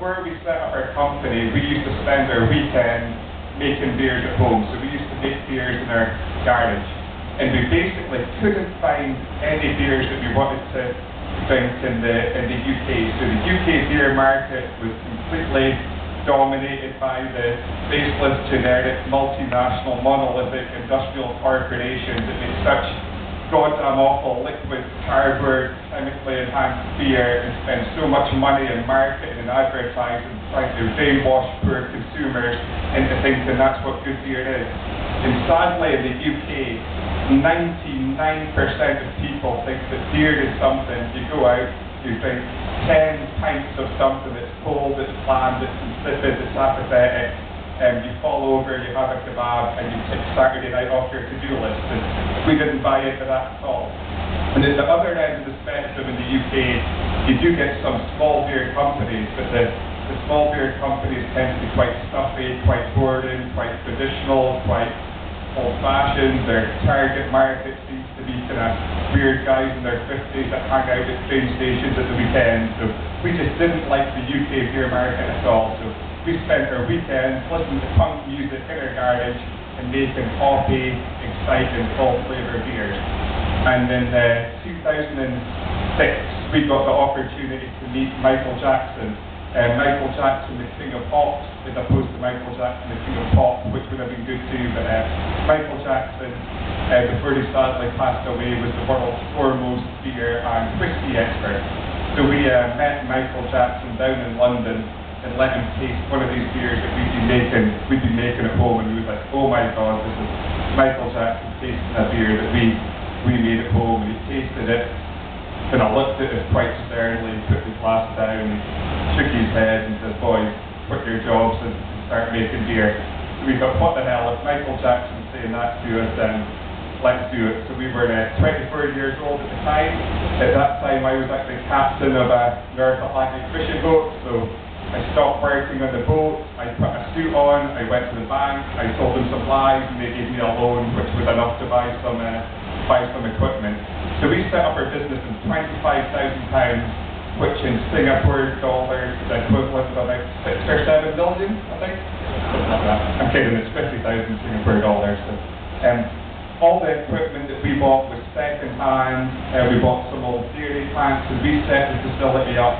where we set up our company, we used to spend our weekend making beers at home. So we used to make beers in our garage. And we basically couldn't find any beers that we wanted to drink in the UK. So the UK beer market was completely dominated by the baseless, generic, multinational, monolithic industrial corporations that make such goddamn awful liquid, cardboard, chemically enhanced beer and spend so much money in marketing and advertising trying to brainwash poor consumers into thinking that's what good beer is. And sadly in the UK, 99% of people think that beer is something you go out, you drink 10 pints of something that's cold, it's bland, it's insipid, it's apathetic, and you fall over, you have a kebab, and you take Saturday night off your to-do list. And we didn't buy into that at all. And at the other end of the spectrum in the UK, you do get some small beer companies, but the small beer companies tend to be quite stuffy, quite boring, quite traditional, quite old-fashioned. Their target market seems to be kind of weird guys in their 50s that hang out at train stations at the weekend. So we just didn't like the UK beer market at all. So we spent our weekends listening to punk music in our garage and making hoppy, exciting, full flavour beers. And in 2006, we got the opportunity to meet Michael Jackson. Michael Jackson, the king of pop, as opposed to Michael Jackson, the king of pop, which would have been good too, but Michael Jackson, before he sadly passed away, was the world's foremost beer and whiskey expert. So we met Michael Jackson down in London and let him taste one of these beers that we'd been making at home, and we were like, oh my god, this is Michael Jackson tasting a beer that we made at home. And he tasted it, and I looked at it quite sternly, put the glass down, shook his head and said, boys, quit your jobs and start making beer. So we thought, what the hell, if Michael Jackson's saying that to us, then let's do it. So we were 24 years old at the time. At that time I was actually captain of a North Atlantic fishing boat, so I stopped working on the boat, I put a suit on, I went to the bank, I told them some lies, and they gave me a loan, which was enough to buy some equipment. So we set up our business in £25,000, which in Singapore dollars is equivalent to about 6 or 7 million, I think. I'm kidding, it's 50,000 Singapore dollars. So, all the equipment that we bought was second hand, we bought some old dairy plants, and we set the facility up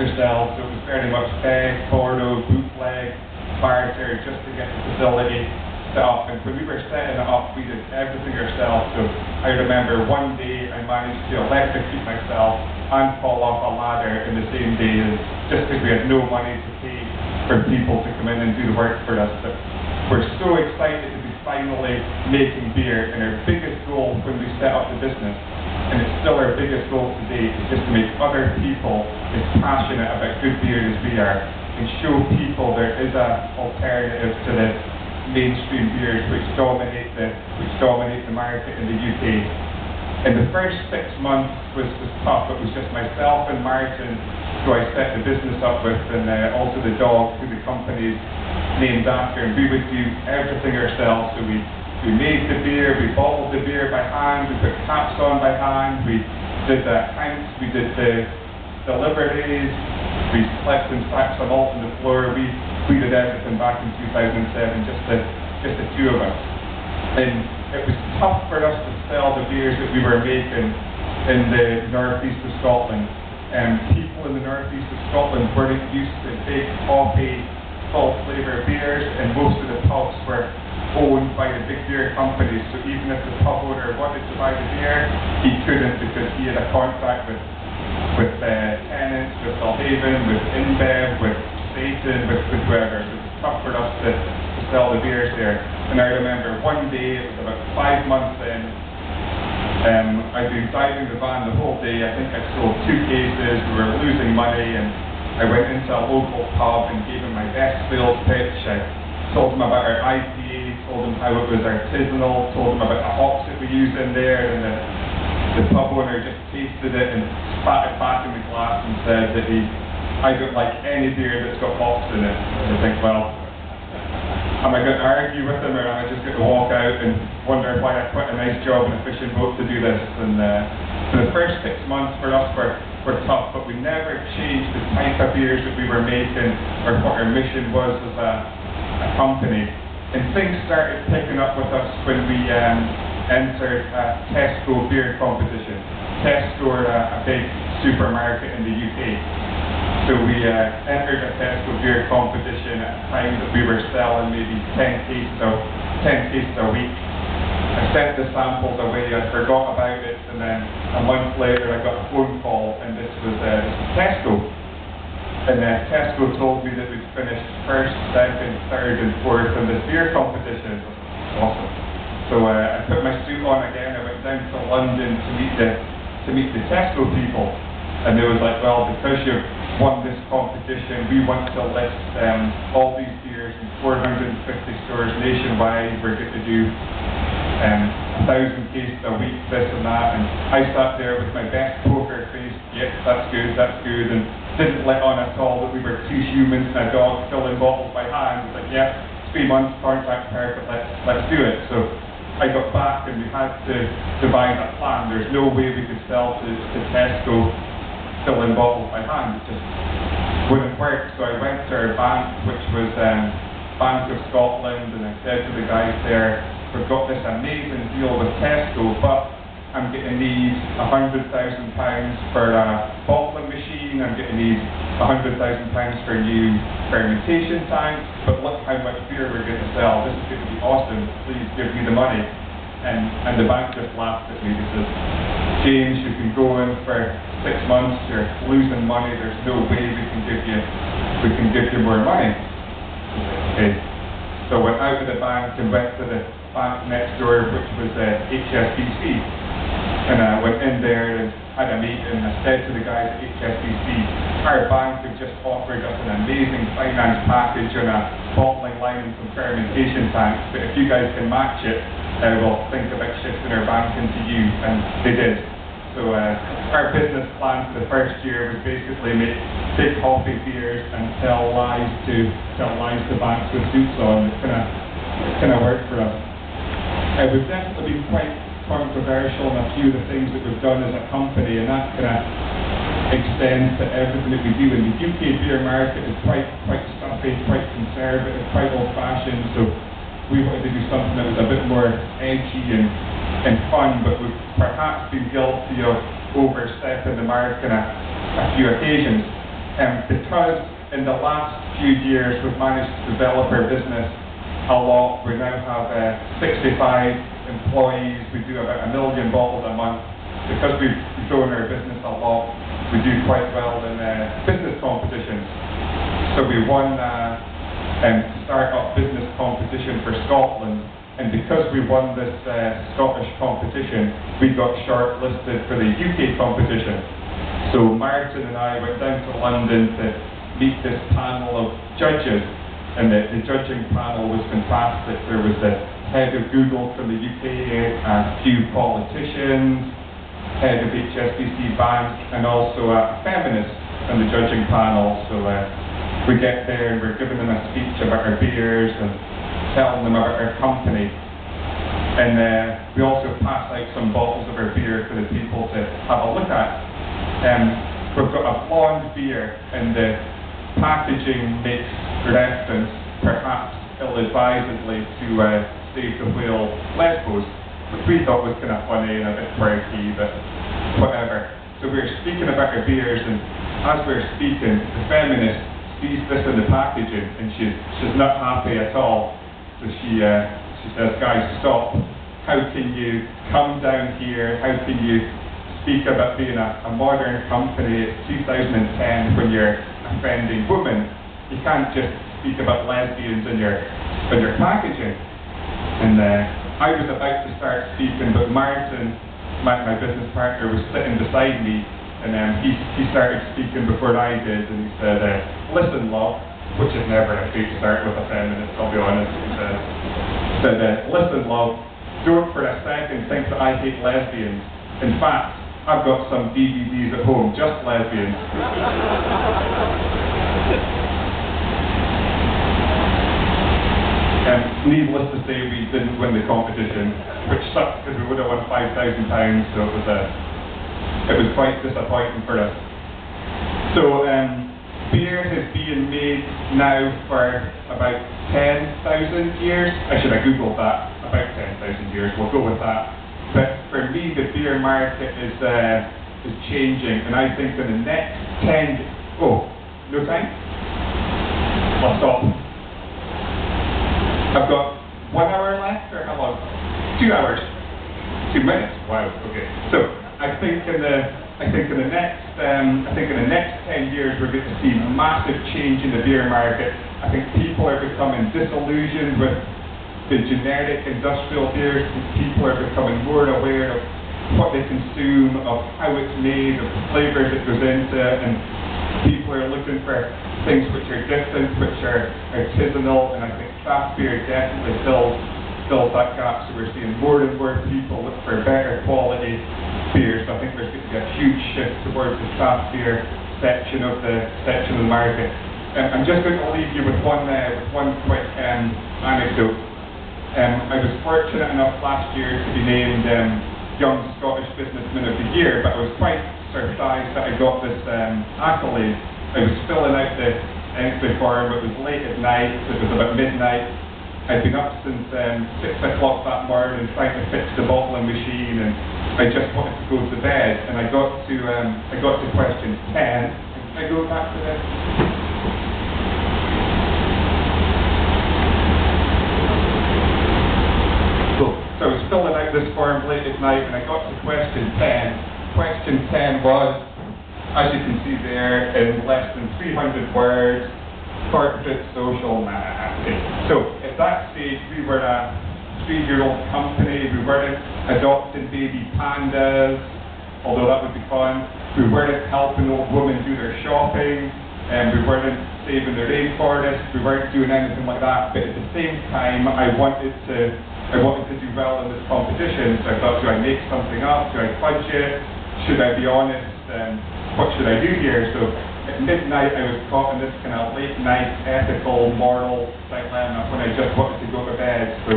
ourselves, so it was very much beg, borrow, bootleg, barter, just to get the facility set up. And when we were setting it up, we did everything ourselves. So I remember one day I managed to electrocute myself and fall off a ladder in the same day, just because we had no money to pay for people to come in and do the work for us. But we're so excited to be finally making beer, and our biggest goal when we set up the business, and it's still our biggest goal today, is just to make other people as passionate about good beer as we are, and show people there is an alternative to the mainstream beers which dominate the market in the UK. And the first 6 months was tough. It was just myself and Martin, who I set the business up with, and also the dog, who the company's named after, and we would do everything ourselves. So we made the beer, we bottled the beer by hand, we put caps on by hand, we did the pints, we did the deliveries, we slept in sacks of malt on the floor, we did everything back in 2007, just the two of us. And it was tough for us to sell the beers that we were making in the northeast of Scotland. People in the northeast of Scotland weren't used to big, hoppy, full flavour beers, and most of the pubs were owned by the big beer companies, so even if the pub owner wanted to buy the beer, he couldn't, because he had a contract with Tenants, with Selhaven, with InBev, with Satan, with whoever. So it was tough for us to sell the beers there. And I remember one day, it was about 5 months in, I'd been driving the van the whole day, I think I sold 2 cases, we were losing money, and I went into a local pub and gave him my best sales pitch. I told him about our IPA, told him how it was artisanal, told him about the hops that we use in there, and the pub owner just tasted it and spat it back in the glass and said that I don't like any beer that's got hops in it. And I think, well, am I going to argue with him, or am I just going to walk out and wonder why I quit a nice job in a fishing boat to do this? And for the first 6 months for us were were tough, but we never changed the type of beers that we were making or what our mission was as a company. And things started picking up with us when we entered a Tesco beer competition. Tesco are a big supermarket in the UK. So we entered a Tesco beer competition at a time that we were selling maybe 10 cases a week. I sent the samples away, I forgot about it, and then a month later I got a phone call, and this was Tesco. And Tesco told me that we'd finished first, second, third and fourth in this beer competition. Awesome. So I put my suit on again, I went down to London to meet the Tesco people. And they was like, well, because you've won this competition, we want to list all these beers in 450 stores nationwide. We're going to do 1,000 cases a week, this and that, and I sat there with my best poker face, yes, that's good, and didn't let on at all that we were two humans and a dog filling bottles by hand. But like, yeah, 3 months, contract perfect, let's do it. So I got back and we had to devise a plan. There's no way we could sell to Tesco filling bottles by hand, it just wouldn't work. So I went to our bank, which was Bank of Scotland, and I said to the guys there, we've got this amazing deal with Tesco, but I'm going to need £100,000 for a bottling machine, I'm going to need £100,000 for a new fermentation tank, but look how much beer we're going to sell, this is going to be awesome, please give me the money. And the bank just laughed at me and said, James, you can go in for 6 months, you're losing money, there's no way we can give you more money. Okay. So I went out of the bank and went to the bank next door, which was HSBC, and I went in there and had a meeting, and I said to the guys at HSBC, our bank had just offered us an amazing finance package on a bottling line and some fermentation tanks, but if you guys can match it, we'll think about shifting our bank into you, and they did. So our business plan for the first year was basically take coffee beers and tell lies to banks with suits on. It kind of worked for us. We've definitely been quite controversial in a few of the things that we've done as a company, and that kind of extends to everything that we do. And the UK beer market is quite stuffy, quite conservative, quite old-fashioned, so we wanted to do something that was a bit more edgy and fun, but we've perhaps been guilty of overstepping the mark on a few occasions. Because in the last few years we've managed to develop our business a lot, we now have 65 employees, we do about 1 million bottles a month. Because we've grown our business a lot, we do quite well in business competitions. So we won Start-up Business Competition for Scotland, and because we won this Scottish competition, we got shortlisted for the UK competition. So Martin and I went down to London to meet this panel of judges, and the judging panel was fantastic. There was the head of Google from the UK, a few politicians, head of HSBC Bank, and also a feminist on the judging panel. So we get there and we're giving them a speech about our beers and telling them about our company. And we also pass out some bottles of our beer for the people to have a look at. We've got a blonde beer, and the packaging makes reference, perhaps ill-advisedly, to Save the Whale Lesbos, which we thought was kind of funny and a bit quirky, but whatever. So we were speaking about our beers, and as we were speaking, the feminist sees this in the packaging, and she's not happy at all. So she says, guys, stop. How can you come down here? How can you speak about being a modern company? It's 2010 when you're offending women. You can't just speak about lesbians in your packaging. And I was about to start speaking, but Martin, my business partner, was sitting beside me, and he started speaking before I did, and he said, listen, love, which is never a good start with a feminist, I'll be honest. He said, listen, love, don't for a second think that I hate lesbians. In fact, I've got some DVDs at home, just lesbians. Needless to say, we didn't win the competition, which sucked because we would have won £5,000, so it was quite disappointing for us. So beer has been made now for about 10,000 years. I googled that, about 10,000 years, we'll go with that. But for me, the beer market is changing, and I think in the next 10, oh, no time? I'll stop. I've got 1 hour left, or how long? 2 hours. 2 minutes. Wow. Okay. So I think in the next 10 years we're going to see massive change in the beer market. I think people are becoming disillusioned with the generic industrial beers. People are becoming more aware of what they consume, of how it's made, of the flavours it goes into, and people are looking for things which are different, which are artisanal, and I think craft beer definitely fills that gap. So we're seeing more and more people look for better quality beer. So I think there's going to be a huge shift towards the craft beer section of the market. I'm just going to leave you with one quick anecdote. I was fortunate enough last year to be named Young Scottish Businessman of the Year, but I was quite surprised that I got this accolade. I was filling out the entry form, it was late at night, so it was about midnight. I'd been up since 6 o'clock that morning trying to fix the bottling machine, and I just wanted to go to bed, and I got to question 10. Can I go back to this? Cool. So I was filling out this form late at night, and I got to question 10. Question 10 was, as you can see there, in less than 300 words, corporate social matter. So at that stage, we were a 3-year-old company. We weren't adopting baby pandas, although that would be fun. We weren't helping old women do their shopping, and we weren't saving the rainforest. We weren't doing anything like that. But at the same time, I wanted to do well in this competition. So I thought, do I make something up? Do I budget? Should I be honest? What should I do here? So at midnight I was caught in this kind of late night ethical, moral dilemma when I just wanted to go to bed. So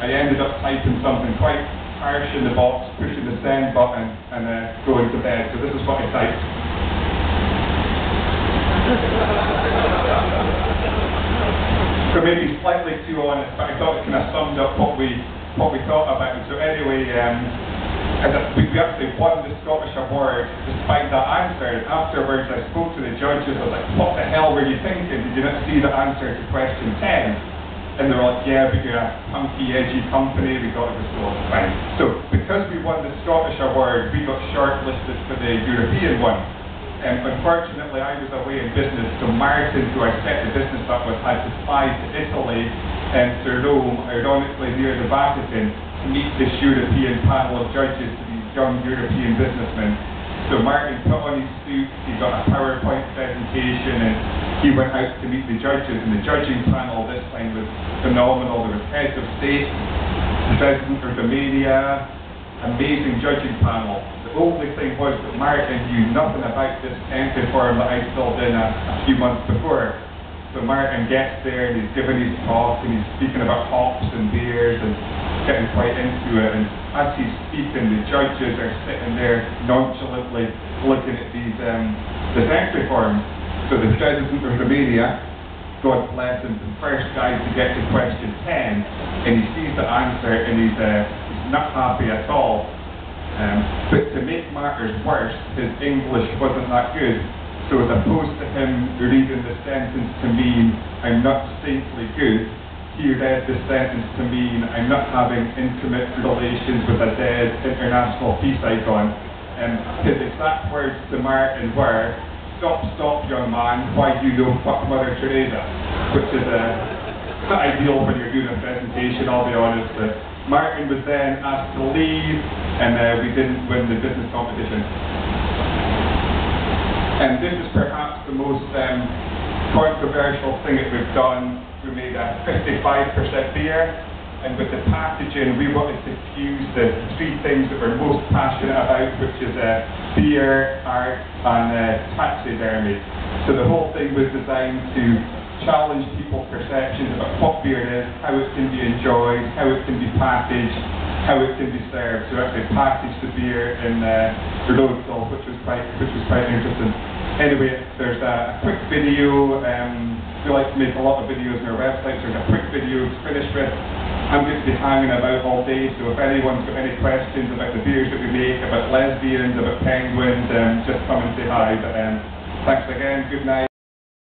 I ended up typing something quite harsh in the box, pushing the send button and going to bed. So this is what I typed. So maybe slightly too honest, but I thought it kind of summed up what we thought about it. So anyway, we actually won the Scottish Award despite that answer. And afterwards I spoke to the judges, I was like, what the hell were you thinking? Did you not see the answer to question 10? And they were like, yeah, but you're a punky, edgy company, we got it all fine. So because we won the Scottish Award, we got shortlisted for the European one. And unfortunately I was away in business, so Martin, who I set the business up with, had to fly to Italy and to Rome, ironically near the Vatican, to meet this European panel of judges, these young European businessmen. So Martin put on his suit, he got a PowerPoint presentation, and he went out to meet the judges, and the judging panel this time was phenomenal. There was heads of state, the president of Romania, amazing judging panel. The only thing was that Martin knew nothing about this entry form that I filled in a few months before. So Martin gets there and he's giving his talk and he's speaking about hops and beers and getting quite into it. And as he's speaking, the judges are sitting there nonchalantly looking at these this entry form. So the president of Romania, God bless him, the first guy to get to question 10, and he sees the answer and he's not happy at all. But to make matters worse, his English wasn't that good. So as opposed to him reading the sentence to mean, I'm not saintly good, he read the sentence to mean, I'm not having intimate relations with a dead international peace icon. And his exact words to Martin were, stop, stop, young man, why you don't fuck Mother Teresa? Which is not ideal when you're doing a presentation, I'll be honest. But Martin was then asked to leave, and we didn't win the business competition. And this is perhaps the most controversial thing that we've done. We made a 55% beer, and with the packaging, we wanted to fuse the three things that we're most passionate about, which is beer, art, and taxidermy. So the whole thing was designed to challenge people's perceptions about what beer is, how it can be enjoyed, how it can be packaged, how it can be served. So we actually packaged the beer in Roadkill, which was quite interesting. Anyway, there's a quick video. We like to make a lot of videos on our website. There's a quick video to finish with. I'm going to be hanging about all day, so if anyone's got any questions about the beers that we make, about lesbians, about penguins, just come and say hi. But thanks again. Good night.